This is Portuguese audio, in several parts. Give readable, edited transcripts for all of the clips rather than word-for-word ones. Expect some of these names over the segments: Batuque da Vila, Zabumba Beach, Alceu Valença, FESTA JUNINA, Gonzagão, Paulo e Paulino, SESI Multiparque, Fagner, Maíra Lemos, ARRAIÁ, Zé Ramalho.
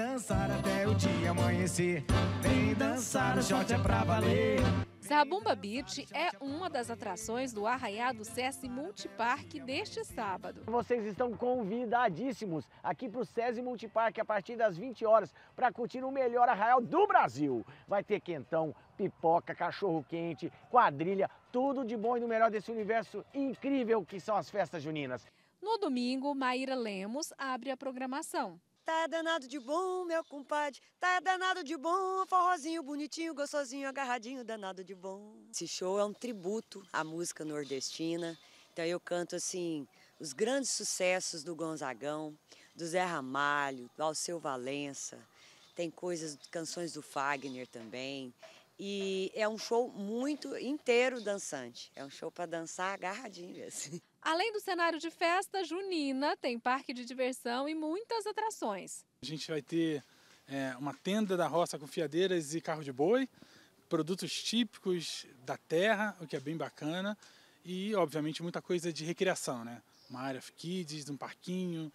dançar até o dia amanhecer. Vem dançar, o shot é pra valer. Zabumba Beach é uma das atrações do arraiá do SESI Multiparque deste sábado. Vocês estão convidadíssimos aqui para o SESI Multiparque a partir das 20 horas para curtir o melhor arraial do Brasil. Vai ter quentão, pipoca, cachorro-quente, quadrilha, tudo de bom e do melhor desse universo incrível que são as festas juninas. No domingo, Maíra Lemos abre a programação. Tá danado de bom, meu compadre, tá danado de bom, forrozinho bonitinho, gostosinho, agarradinho, danado de bom. Esse show é um tributo à música nordestina, então eu canto assim os grandes sucessos do Gonzagão, do Zé Ramalho, do Alceu Valença, tem coisas, canções do Fagner também. E é um show muito inteiro dançante, é um show para dançar agarradinho assim. Além do cenário de festa junina, tem parque de diversão e muitas atrações. A gente vai ter uma tenda da roça com fiadeiras e carro de boi, produtos típicos da terra, o que é bem bacana, e obviamente muita coisa de recreação, né? Uma área kids, um parquinho,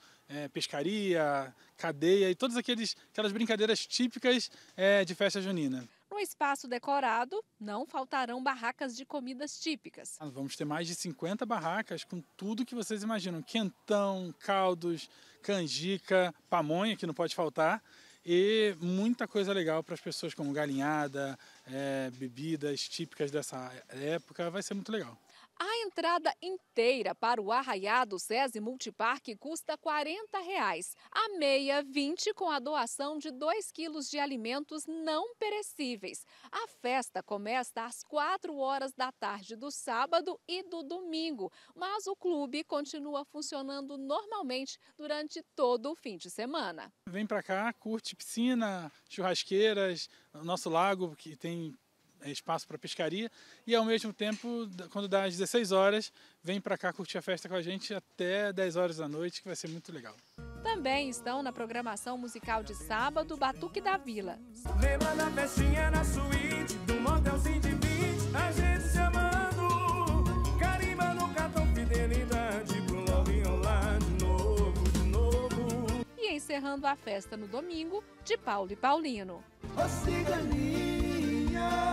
pescaria, cadeia e todas aquelas brincadeiras típicas de festa junina. No espaço decorado, não faltarão barracas de comidas típicas. Vamos ter mais de 50 barracas com tudo que vocês imaginam. Quentão, caldos, canjica, pamonha, que não pode faltar. E muita coisa legal para as pessoas, como galinhada, bebidas típicas dessa época. Vai ser muito legal. A entrada inteira para o arraiá do SESI Multiparque custa R$ 40,00. A meia, R$ 20,00, com a doação de 2 quilos de alimentos não perecíveis. A festa começa às 4 horas da tarde do sábado e do domingo, mas o clube continua funcionando normalmente durante todo o fim de semana. Vem para cá, curte piscina, churrasqueiras, nosso lago que tem espaço para pescaria e, ao mesmo tempo, quando dá às 16 horas, vem para cá curtir a festa com a gente até 10 horas da noite, que vai ser muito legal. Também estão na programação musical de sábado, Batuque da Vila. Lembra da festinha na suíte, do motelzinho de beach, a gente se amando, carimba no cartão fidelidade, pro love online, de novo, de novo. E encerrando a festa no domingo, de Paulo e Paulino. Ô ciganinha,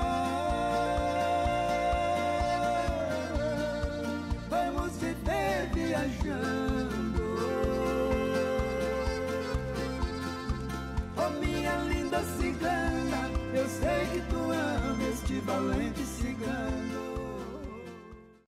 oh minha linda cigana, eu sei que tu ama este valente.